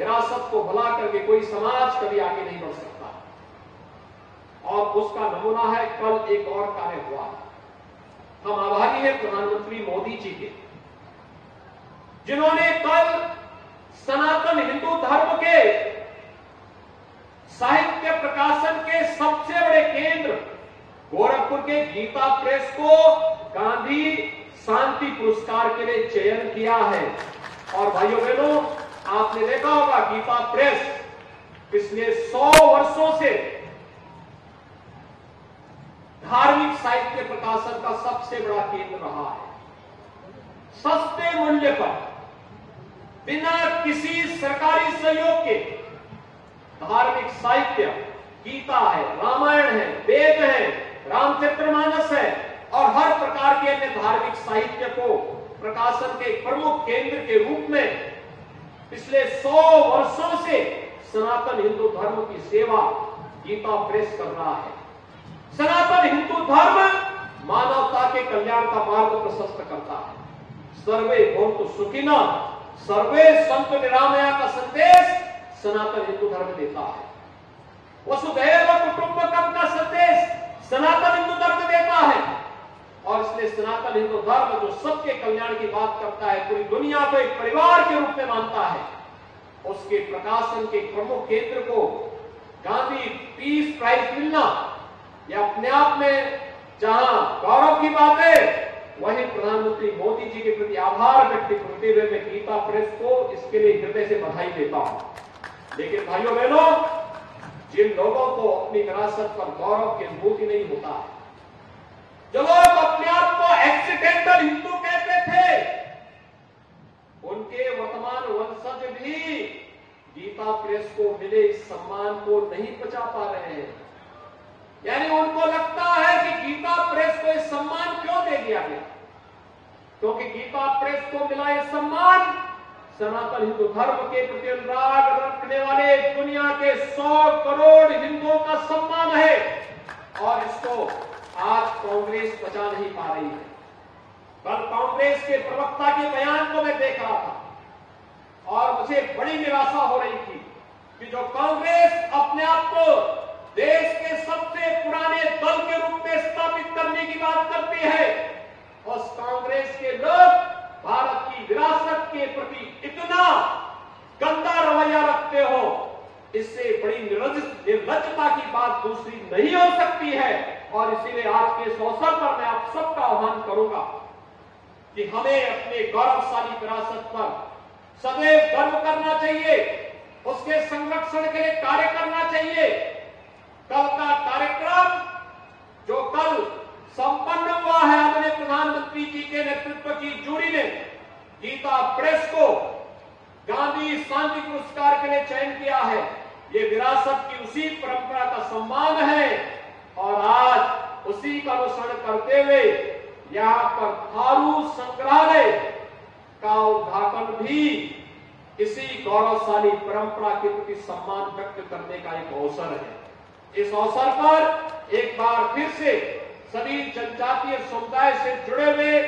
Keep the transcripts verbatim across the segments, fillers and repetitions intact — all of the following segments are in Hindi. विरासत को भुला करके कोई समाज कभी आगे नहीं बढ़ सकता। और उसका नमूना है कल एक और कार्य हुआ। हम आभारी हैं प्रधानमंत्री मोदी जी के, जिन्होंने कल सनातन हिंदू धर्म के साहित्य प्रकाशन के सबसे बड़े केंद्र गोरखपुर के गीता प्रेस को गांधी शांति पुरस्कार के लिए चयन किया है। और भाइयों बहनों, आपने देखा होगा गीता प्रेस पिछले सौ वर्षों से धार्मिक साहित्य प्रकाशन का सबसे बड़ा केंद्र रहा है। सस्ते मूल्य पर बिना किसी सरकारी सहयोग के धार्मिक साहित्य, गीता है, रामायण है, वेद है, रामचरितमानस है और हर प्रकार के अन्य धार्मिक साहित्य को प्रकाशन के प्रमुख केंद्र के रूप में पिछले सौ वर्षों से सनातन हिंदू धर्म की सेवा गीता प्रेस कर रहा है। सनातन हिंदू धर्म मानवता के कल्याण का मार्ग प्रशस्त करता है। सर्वे भवन्तु सुखिनः, सर्वे सन्तु निरामया का संदेश सनातन हिंदू धर्म देता है। वसुधैव कुटुंबकम का संदेश सनातन हिंदू धर्म देता है। और इसलिए सनातन हिंदू धर्म जो सबके कल्याण की बात करता है, पूरी दुनिया को एक परिवार के रूप में मानता है, उसके प्रकाशन के प्रमुख केंद्र को गांधी पीस प्राइज मिलना या अपने आप में जहां गौरव की बात है, वहीं प्रधानमंत्री मोदी जी के प्रति आभार व्यक्त करते हुए मैं गीता प्रेस को इसके लिए हृदय से बधाई देता हूं। लेकिन भाइयों बहनों, जिन लोगों को अपनी विरासत पर गौरव के अनुभूति नहीं होता, जो लोग अपने आप को एक्सीडेंटल हिंदू कहते थे, उनके वर्तमान वंशज भी गीता प्रेस को मिले इस सम्मान को नहीं पचा पा रहे हैं। यानी उनको लगता है कि गीता प्रेस को इस सम्मान क्यों दे दिया गया, क्योंकि गीता प्रेस को मिला यह सम्मान सनातन हिंदू धर्म के प्रति अनुराग रखने वाले दुनिया के सौ करोड़ हिंदुओं का सम्मान है। और इसको आज कांग्रेस बचा नहीं पा रही है। कल कांग्रेस के प्रवक्ता के बयान को मैं देख रहा था और मुझे बड़ी निराशा हो रही थी कि जो कांग्रेस अपने आप को देश के सबसे पुराने दल के रूप में स्थापित करने की बात करती है, उस कांग्रेस के लोग भारत की विरासत के प्रति इतना गंदा रवैया रखते हो, इससे बड़ी निर्लज्जता की बात दूसरी नहीं हो सकती है। और इसीलिए आज के इस अवसर पर मैं आप सबका आह्वान करूंगा कि हमें अपने गौरवशाली विरासत पर सदैव गर्व करना चाहिए, उसके संरक्षण के लिए कार्य करना चाहिए। कल का कार्यक्रम जो कल संपन्न हुआ है, अपने प्रधानमंत्री जी के नेतृत्व की जूरी ने गीता प्रेस को गांधी शांति पुरस्कार के लिए चयन किया है। ये विरासत की उसी परंपरा का सम्मान है और आज उसी का अनुसरण करते हुए यहाँ पर थारू संग्रहालय का उद्घाटन भी इसी गौरवशाली परंपरा के प्रति सम्मान व्यक्त करने का एक अवसर है। इस अवसर पर एक बार फिर से सभी जनजातीय समुदाय से जुड़े हुए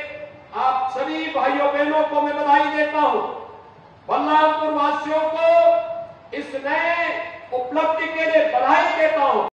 आप सभी भाइयों बहनों को मैं बधाई देता हूं। बल्लामपुर वासियों को इस नए उपलब्धि के लिए बधाई देता हूं।